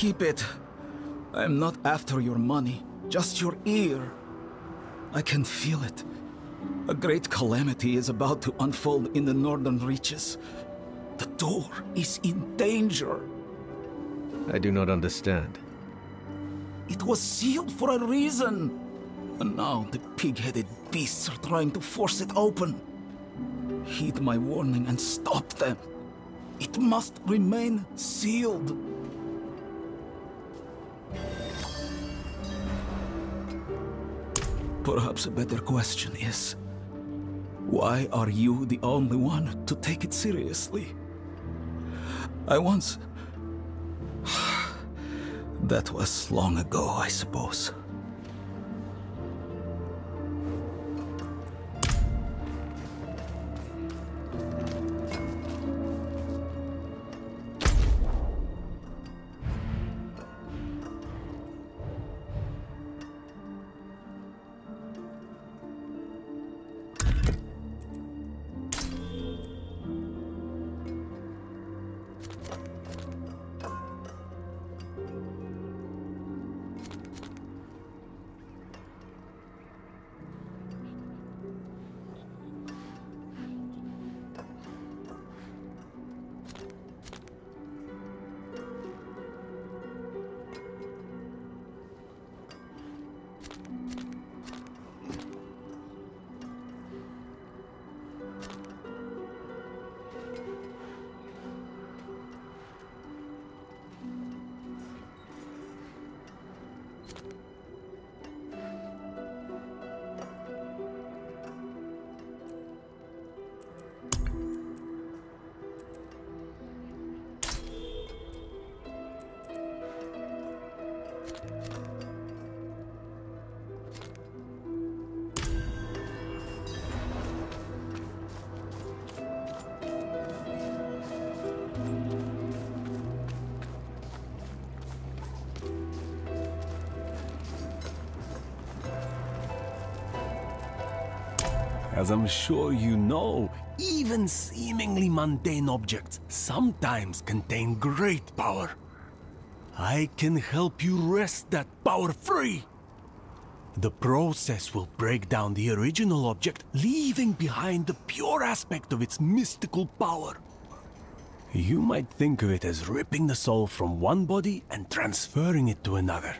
Keep it. I'm not after your money, just your ear. I can feel it. A great calamity is about to unfold in the northern reaches. The door is in danger. I do not understand. It was sealed for a reason. And now the pig-headed beasts are trying to force it open. Heed my warning and stop them. It must remain sealed. Perhaps a better question is, why are you the only one to take it seriously? I once... That was long ago, I suppose. As I'm sure you know, even seemingly mundane objects sometimes contain great power. I can help you wrest that power free. The process will break down the original object, leaving behind the pure aspect of its mystical power. You might think of it as ripping the soul from one body and transferring it to another.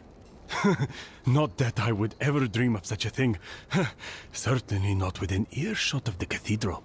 Not that I would ever dream of such a thing. Certainly not within earshot of the cathedral.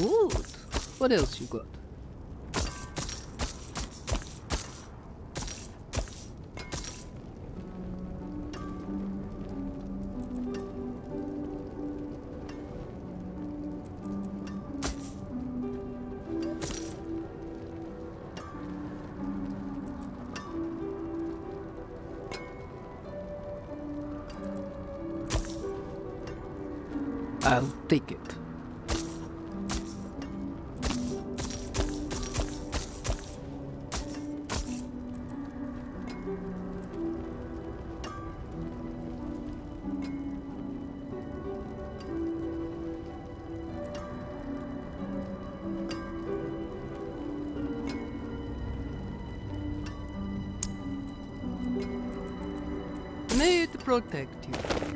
Good. What else you got? I'll take it. May it protect you.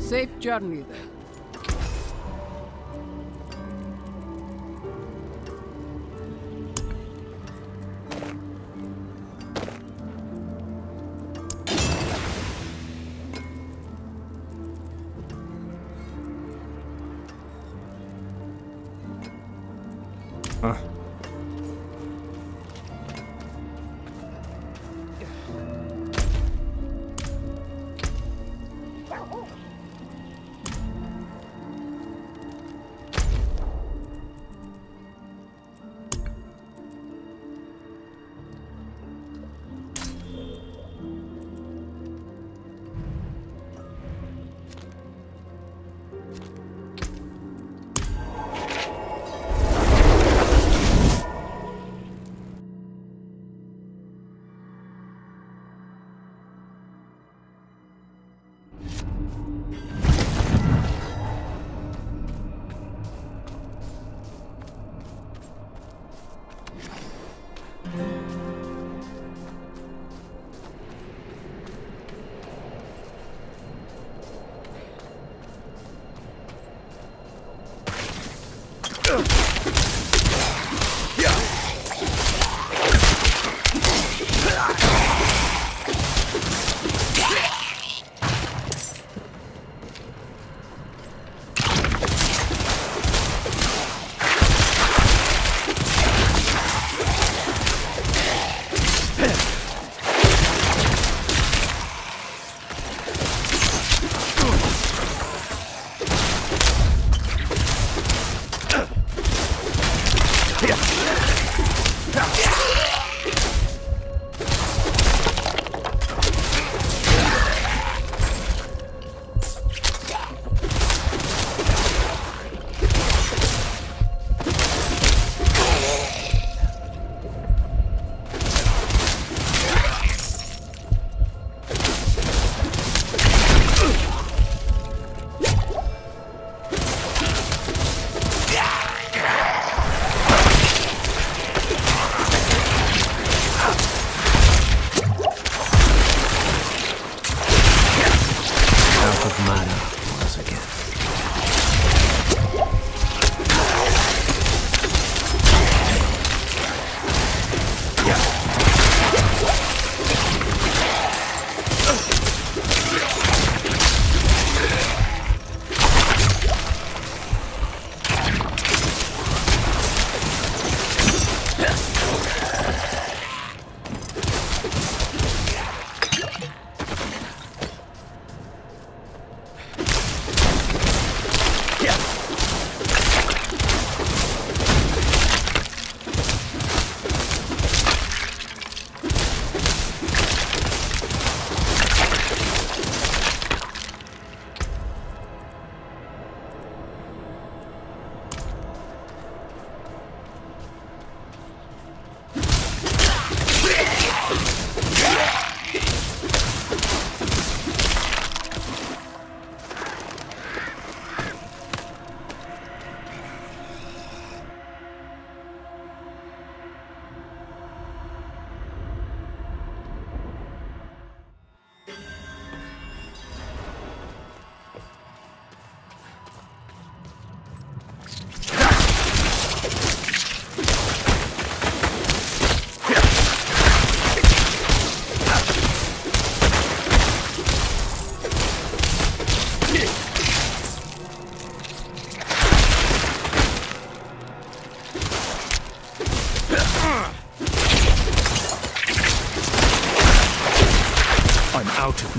Safe journey then. Huh.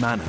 manner.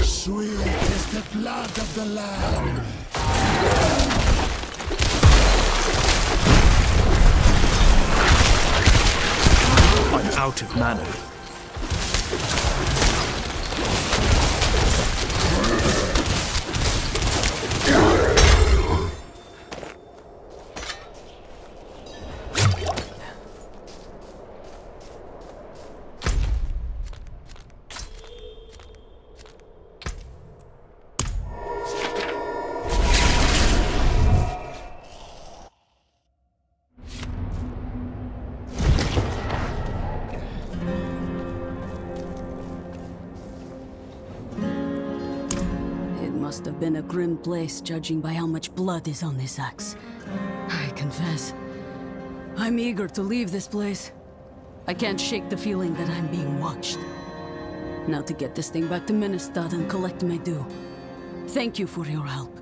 Sweet is the blood of the Lamb. I'm out of mana. Must have been a grim place, judging by how much blood is on this axe. I confess, I'm eager to leave this place. I can't shake the feeling that I'm being watched. Now to get this thing back to Menestad and collect my due. Thank you for your help.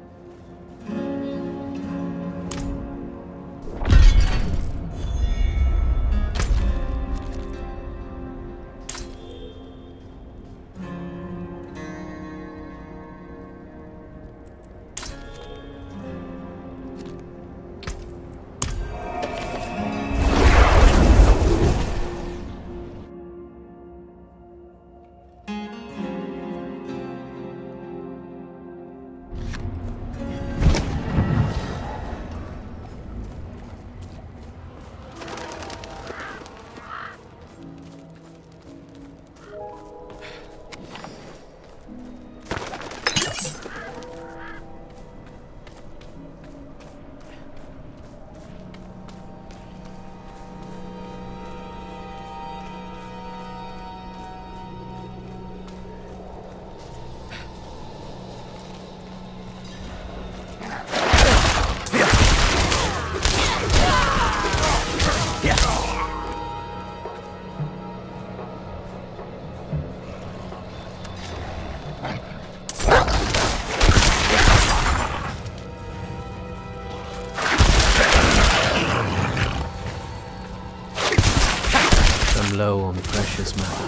Low on precious matter.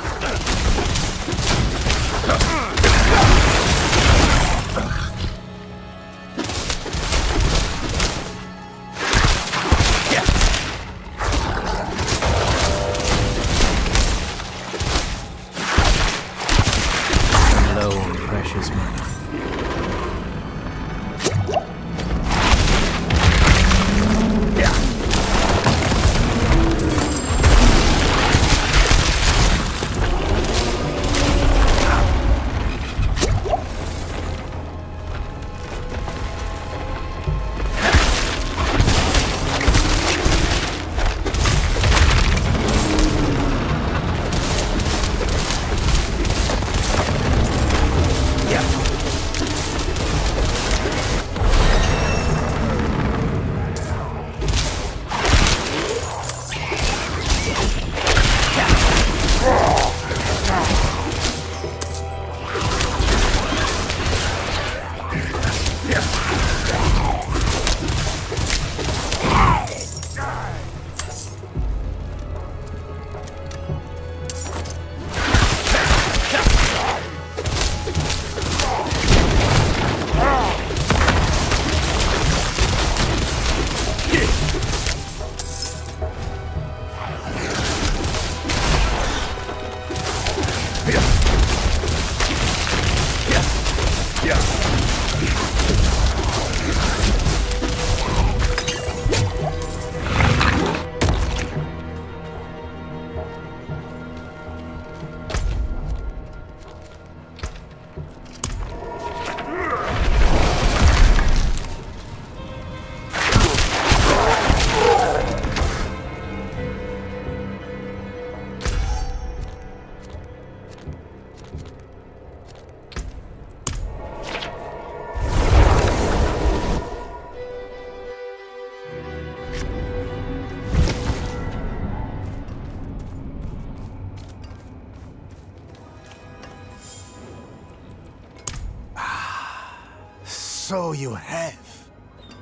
So you have.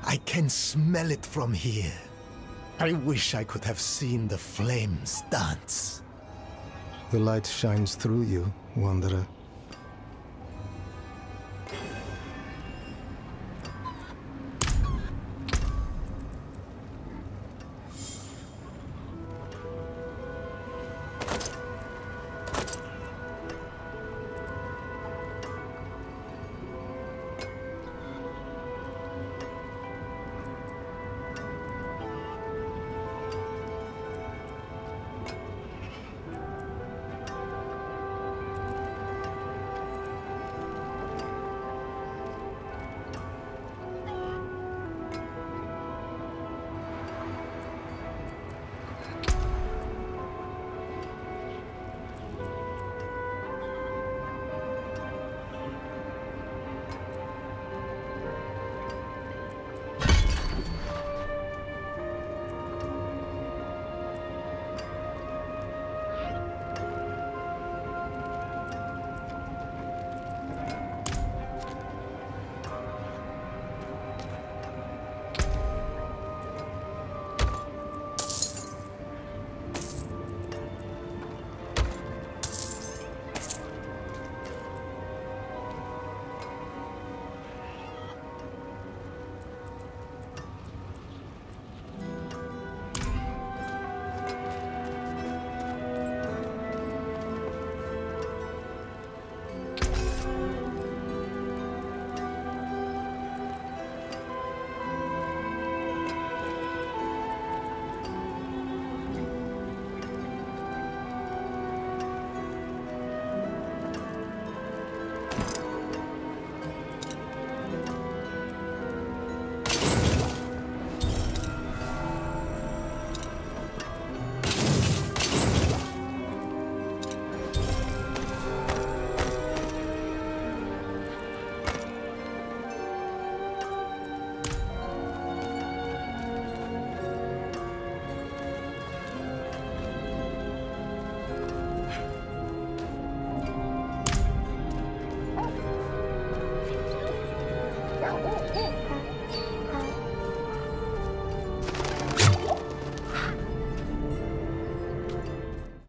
I can smell it from here. I wish I could have seen the flames dance. The light shines through you, Wanderer.